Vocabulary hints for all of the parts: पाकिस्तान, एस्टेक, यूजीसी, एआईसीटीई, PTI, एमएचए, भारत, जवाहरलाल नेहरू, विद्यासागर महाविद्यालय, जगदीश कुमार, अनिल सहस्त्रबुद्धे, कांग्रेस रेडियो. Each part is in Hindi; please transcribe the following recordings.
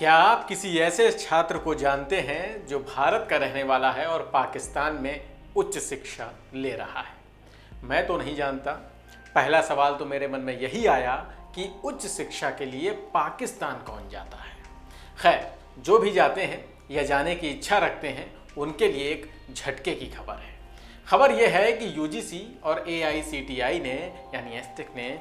क्या आप किसी ऐसे छात्र को जानते हैं जो भारत का रहने वाला है और पाकिस्तान में उच्च शिक्षा ले रहा है? मैं तो नहीं जानता। पहला सवाल तो मेरे मन में यही आया कि उच्च शिक्षा के लिए पाकिस्तान कौन जाता है। खैर, जो भी जाते हैं या जाने की इच्छा रखते हैं उनके लिए एक झटके की खबर है। खबर यह है कि यूजीसी और एआईसीटीई ने यानी एस्टेक ने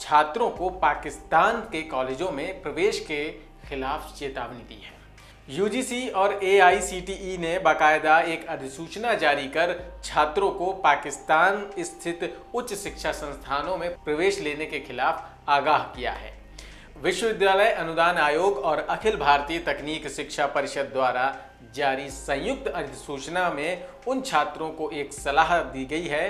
छात्रों को पाकिस्तान के कॉलेजों में प्रवेश के खिलाफ चेतावनी दी है। यूजीसी और एआईसीटीई ने बाकायदा एक अधिसूचना जारी कर छात्रों को पाकिस्तान स्थित उच्च शिक्षा संस्थानों में प्रवेश लेने के खिलाफ आगाह किया है। विश्वविद्यालय अनुदान आयोग और अखिल भारतीय तकनीक शिक्षा परिषद द्वारा जारी संयुक्त अधिसूचना में उन छात्रों को एक सलाह दी गई है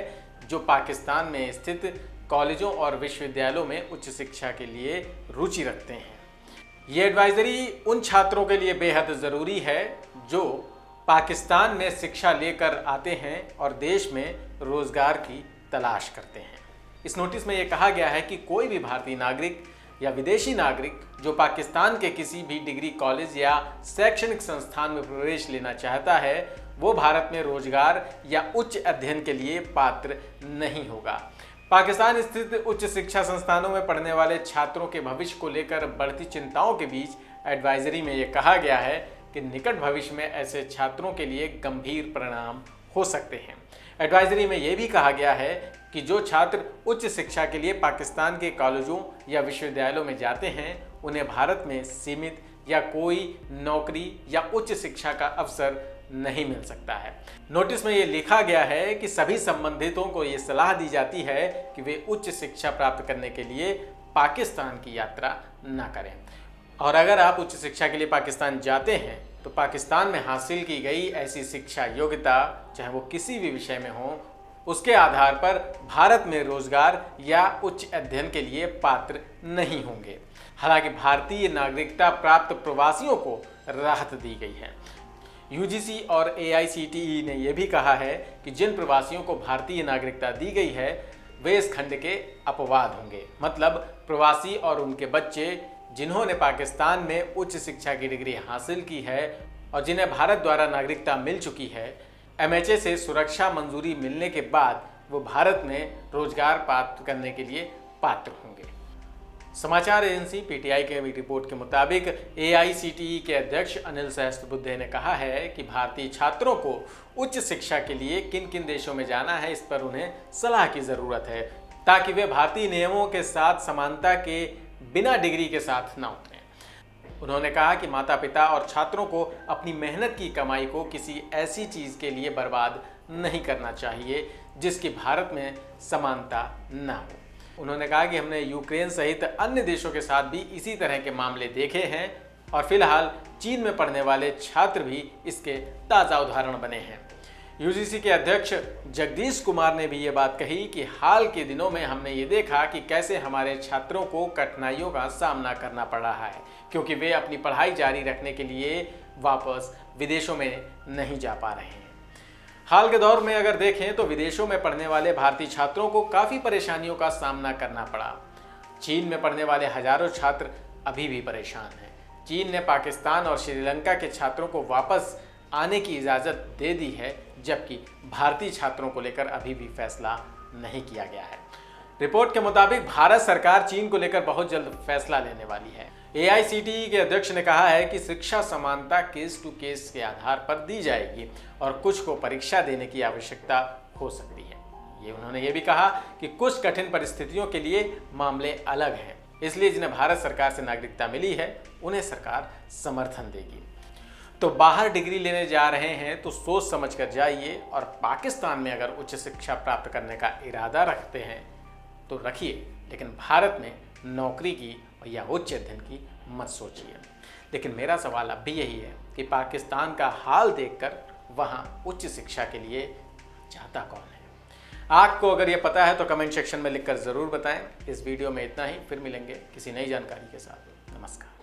जो पाकिस्तान में स्थित कॉलेजों और विश्वविद्यालयों में उच्च शिक्षा के लिए रुचि रखते हैं। ये एडवाइजरी उन छात्रों के लिए बेहद ज़रूरी है जो पाकिस्तान में शिक्षा लेकर आते हैं और देश में रोज़गार की तलाश करते हैं। इस नोटिस में ये कहा गया है कि कोई भी भारतीय नागरिक या विदेशी नागरिक जो पाकिस्तान के किसी भी डिग्री कॉलेज या शैक्षणिक संस्थान में प्रवेश लेना चाहता है वो भारत में रोजगार या उच्च अध्ययन के लिए पात्र नहीं होगा। पाकिस्तान स्थित उच्च शिक्षा संस्थानों में पढ़ने वाले छात्रों के भविष्य को लेकर बढ़ती चिंताओं के बीच एडवाइजरी में ये कहा गया है कि निकट भविष्य में ऐसे छात्रों के लिए गंभीर परिणाम हो सकते हैं। एडवाइजरी में यह भी कहा गया है कि जो छात्र उच्च शिक्षा के लिए पाकिस्तान के कॉलेजों या विश्वविद्यालयों में जाते हैं उन्हें भारत में सीमित या कोई नौकरी या उच्च शिक्षा का अवसर नहीं मिल सकता है। नोटिस में ये लिखा गया है कि सभी संबंधितों को ये सलाह दी जाती है कि वे उच्च शिक्षा प्राप्त करने के लिए पाकिस्तान की यात्रा न करें, और अगर आप उच्च शिक्षा के लिए पाकिस्तान जाते हैं तो पाकिस्तान में हासिल की गई ऐसी शिक्षा योग्यता, चाहे वो किसी भी विषय में हो, उसके आधार पर भारत में रोजगार या उच्च अध्ययन के लिए पात्र नहीं होंगे। हालांकि भारतीय नागरिकता प्राप्त प्रवासियों को राहत दी गई है। यूजीसी और एआईसीटीई ने यह भी कहा है कि जिन प्रवासियों को भारतीय नागरिकता दी गई है वे इस खंड के अपवाद होंगे, मतलब प्रवासी और उनके बच्चे जिन्होंने पाकिस्तान में उच्च शिक्षा की डिग्री हासिल की है और जिन्हें भारत द्वारा नागरिकता मिल चुकी है। एमएचए से सुरक्षा मंजूरी मिलने के बाद वो भारत में रोजगार प्राप्त करने के लिए पात्र होंगे। समाचार एजेंसी PTI के रिपोर्ट के मुताबिक एआईसीटीई के अध्यक्ष अनिल सहस्त्रबुद्धे ने कहा है कि भारतीय छात्रों को उच्च शिक्षा के लिए किन किन देशों में जाना है इस पर उन्हें सलाह की ज़रूरत है ताकि वे भारतीय नियमों के साथ समानता के बिना डिग्री के साथ ना उतरें। उन्होंने कहा कि माता पिता और छात्रों को अपनी मेहनत की कमाई को किसी ऐसी चीज़ के लिए बर्बाद नहीं करना चाहिए जिसकी भारत में समानता ना हो। उन्होंने कहा कि हमने यूक्रेन सहित अन्य देशों के साथ भी इसी तरह के मामले देखे हैं और फिलहाल चीन में पढ़ने वाले छात्र भी इसके ताज़ा उदाहरण बने हैं। यूजीसी के अध्यक्ष जगदीश कुमार ने भी ये बात कही कि हाल के दिनों में हमने ये देखा कि कैसे हमारे छात्रों को कठिनाइयों का सामना करना पड़ रहा है क्योंकि वे अपनी पढ़ाई जारी रखने के लिए वापस विदेशों में नहीं जा पा रहे हैं। हाल के दौर में अगर देखें तो विदेशों में पढ़ने वाले भारतीय छात्रों को काफ़ी परेशानियों का सामना करना पड़ा। चीन में पढ़ने वाले हज़ारों छात्र अभी भी परेशान हैं। चीन ने पाकिस्तान और श्रीलंका के छात्रों को वापस आने की इजाज़त दे दी है जबकि भारतीय छात्रों को लेकर अभी भी फैसला नहीं किया गया है। रिपोर्ट के मुताबिक भारत सरकार चीन को लेकर बहुत जल्द फैसला लेने वाली है। एआईसीटीई के अध्यक्ष ने कहा है कि शिक्षा समानता केस टू केस के आधार पर दी जाएगी और कुछ को परीक्षा देने की आवश्यकता हो सकती है। उन्होंने ये भी कहा कि कुछ कठिन परिस्थितियों के लिए मामले अलग हैं, इसलिए जिन्हें भारत सरकार से नागरिकता मिली है उन्हें सरकार समर्थन देगी। तो बाहर डिग्री लेने जा रहे हैं तो सोच समझ कर जाइए, और पाकिस्तान में अगर उच्च शिक्षा प्राप्त करने का इरादा रखते हैं तो रखिए, लेकिन भारत में नौकरी की या उच्च अध्ययन की मत सोचिए। लेकिन मेरा सवाल अब भी यही है कि पाकिस्तान का हाल देखकर वहाँ उच्च शिक्षा के लिए जाता कौन है? आपको अगर ये पता है तो कमेंट सेक्शन में लिखकर ज़रूर बताएँ। इस वीडियो में इतना ही, फिर मिलेंगे किसी नई जानकारी के साथ। नमस्कार।